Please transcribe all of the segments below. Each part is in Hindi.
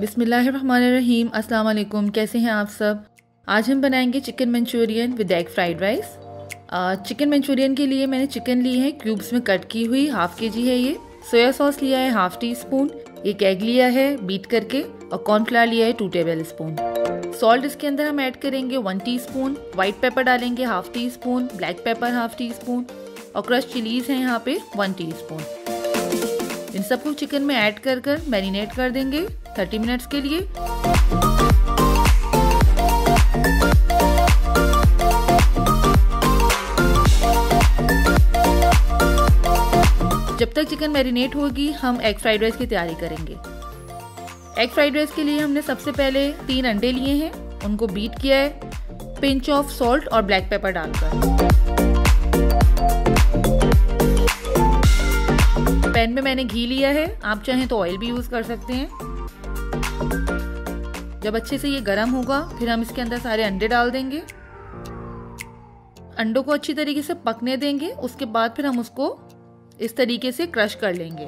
बिस्मिल्लाहिर्रहमानिर्रहीम, अस्सलाम वालेकुम। कैसे हैं आप सब? आज हम बनाएंगे chicken Manchurian with egg fried rice. Chicken Manchurian के लिए मैंने चिकन ली है क्यूब्स में कट की हुई, हाफ केजी है ये। सोया सॉस लिया है हाफ टी स्पून, एक एग लिया है बीट करके, और कॉर्नफ्लावर लिया है 2 टेबल स्पून। सॉल्ट इसके अंदर हम ऐड करेंगे 1 टीस्पून, वाइट पेपर डालेंगे half teaspoon, black pepper half teaspoon, और क्रश चिलीज हैं यहाँ पे 1 टीस्पून। इन सबको चिकन में ऐड कर कर मैरिनेट कर देंगे 30 मिनट्स के लिए। जब तक चिकन मैरिनेट होगी हम एग फ्राइड राइस की तैयारी करेंगे। एग फ्राइड राइस के लिए हमने सबसे पहले 3 अंडे लिए हैं, उनको बीट किया है, पिंच ऑफ सॉल्ट और ब्लैक पेपर डालकर। पैन में मैंने घी लिया है, आप चाहें तो ऑयल भी यूज कर सकते हैं। जब अच्छे से ये गर्म होगा फिर हम इसके अंदर सारे अंडे डाल देंगे। अंडों को अच्छी तरीके से पकने देंगे, उसके बाद फिर हम उसको इस तरीके से क्रश कर लेंगे।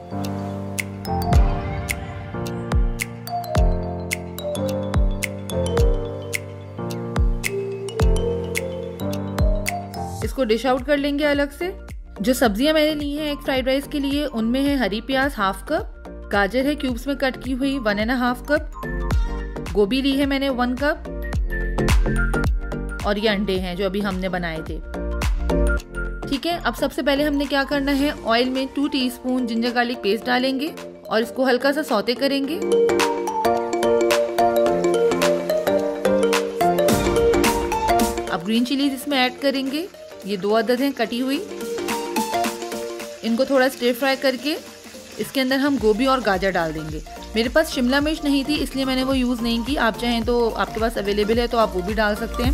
इसको डिश आउट कर लेंगे अलग से। जो सब्जियां मैंने ली हैं एग फ्राइड राइस के लिए उनमें है हरी प्याज हाफ कप, गाजर है क्यूब्स में कट की हुई 1.5 कप, गोभी ली है मैंने 1 कप, और ये अंडे हैं जो अभी हमने बनाए थे। ठीक है, अब सबसे पहले हमने क्या करना है, ऑयल में 2 टीस्पून जिंजर गार्लिक पेस्ट डालेंगे और इसको हल्का सा सौते करेंगे। अब ग्रीन चिलीज इसमें ऐड करेंगे, ये 2 अदद हैं कटी हुई। इनको थोड़ा स्टर फ्राई करके इसके अंदर हम गोभी और गाजर डाल देंगे। मेरे पास शिमला मिर्च नहीं थी इसलिए मैंने वो यूज़ नहीं की, आप चाहें तो आपके पास अवेलेबल है तो आप वो भी डाल सकते हैं।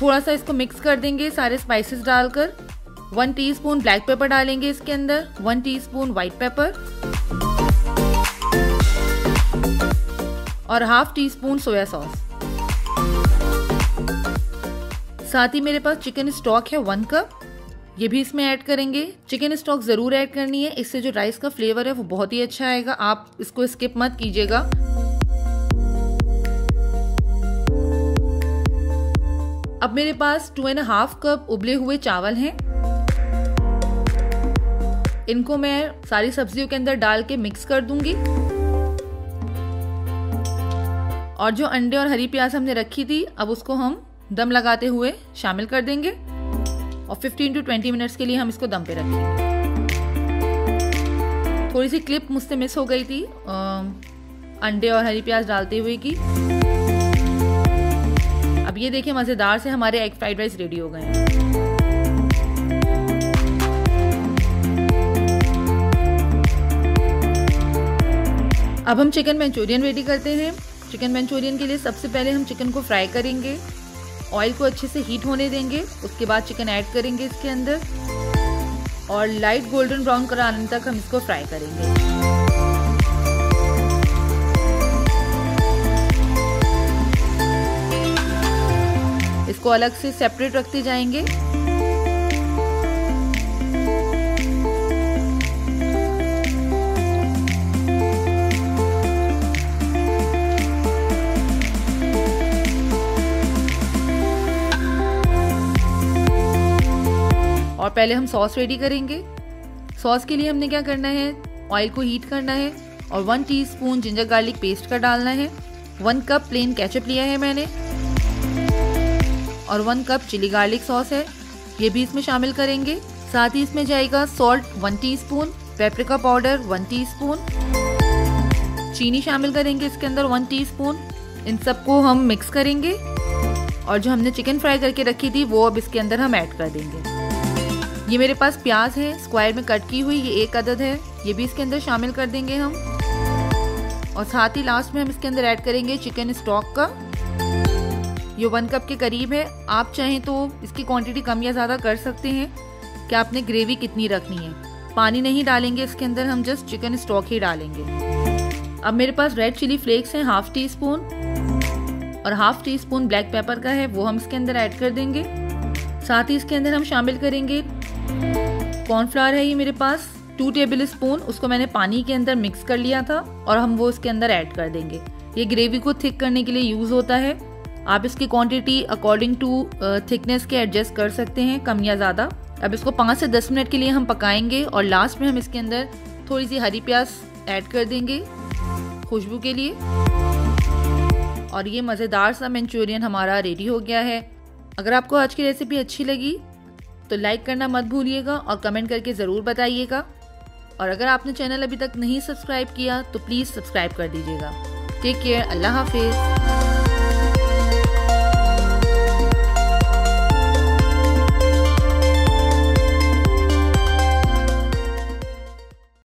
थोड़ा सा इसको मिक्स कर देंगे सारे स्पाइसेस डालकर। 1 टीस्पून ब्लैक पेपर डालेंगे इसके अंदर, 1 टीस्पून व्हाइट पेपर, और half teaspoon soya sauce. साथ ही मेरे पास चिकन स्टॉक है 1 कप, ये भी इसमें ऐड करेंगे। चिकन स्टॉक ज़रूर ऐड करनी है, इससे जो राइस का फ्लेवर है वो बहुत ही अच्छा आएगा, आप इसको स्किप मत कीजिएगा। अब मेरे पास 2.5 कप उबले हुए चावल हैं, इनको मैं सारी सब्जियों के अंदर डाल के मिक्स कर दूंगी। और जो अंडे और हरी प्याज हमने रखी थी अब उसको हम दम लगाते हुए शामिल कर देंगे, और 15 टू 20 मिनट्स के लिए हम इसको दम पे रखेंगे। थोड़ी सी क्लिप मुझसे मिस हो गई थी अंडे और हरी प्याज डालते हुए की। अब ये देखिए मज़ेदार से हमारे एग फ्राइड राइस रेडी हो गए हैं। अब हम चिकन मंचूरियन रेडी करते हैं। चिकन मंचूरियन के लिए सबसे पहले हम चिकन को फ्राई करेंगे, ऑयल को अच्छे से हीट होने देंगे, उसके बाद चिकन ऐड करेंगे इसके अंदर और लाइट गोल्डन ब्राउन कलर आने तक हम इसको फ्राई करेंगे। इसको अलग से सेपरेट रखते जाएंगे। और पहले हम सॉस रेडी करेंगे। सॉस के लिए हमने क्या करना है, ऑयल को हीट करना है और 1 टीस्पून जिंजर गार्लिक पेस्ट का डालना है, 1 कप प्लेन केचप लिया है मैंने, और 1 कप चिली गार्लिक सॉस है, ये भी इसमें शामिल करेंगे। साथ ही इसमें जाएगा salt 1 teaspoon, paprika powder 1 teaspoon, चीनी शामिल करेंगे इसके अंदर 1 टीस्पून। इन सबको हम मिक्स करेंगे और जो हमने चिकन फ्राई करके रखी थी वो अब इसके अंदर हम ऐड कर देंगे। ये मेरे पास प्याज है स्क्वायर में कट की हुई, ये 1 अदद है, ये भी इसके अंदर शामिल कर देंगे हम। और साथ ही लास्ट में हम इसके अंदर ऐड करेंगे चिकन स्टॉक का, ये 1 कप के करीब है। आप चाहें तो इसकी क्वांटिटी कम या ज़्यादा कर सकते हैं कि आपने ग्रेवी कितनी रखनी है। पानी नहीं डालेंगे इसके अंदर, हम जस्ट चिकन स्टॉक ही डालेंगे। अब मेरे पास रेड चिली फ्लेक्स हैं 1/2 टीस्पून और 1/2 टीस्पून ब्लैक पेपर का है, वो हम इसके अंदर ऐड कर देंगे। साथ ही इसके अंदर हम शामिल करेंगे कॉर्नफ्लावर है ये मेरे पास 2 टेबल स्पून, उसको मैंने पानी के अंदर मिक्स कर लिया था और हम वो इसके अंदर ऐड कर देंगे। ये ग्रेवी को थिक करने के लिए यूज़ होता है, आप इसकी क्वांटिटी अकॉर्डिंग टू थिकनेस के एडजस्ट कर सकते हैं कम या ज़्यादा। अब इसको 5 से 10 मिनट के लिए हम पकाएंगे और लास्ट में हम इसके अंदर थोड़ी सी हरी प्याज ऐड कर देंगे खुशबू के लिए। और ये मज़ेदार सा मंचूरियन हमारा रेडी हो गया है। अगर आपको आज की रेसिपी अच्छी लगी तो लाइक करना मत भूलिएगा और कमेंट करके ज़रूर बताइएगा। और अगर आपने चैनल अभी तक नहीं सब्सक्राइब किया तो प्लीज़ सब्सक्राइब कर दीजिएगा। टेक केयर, अल्लाह हाफिज़।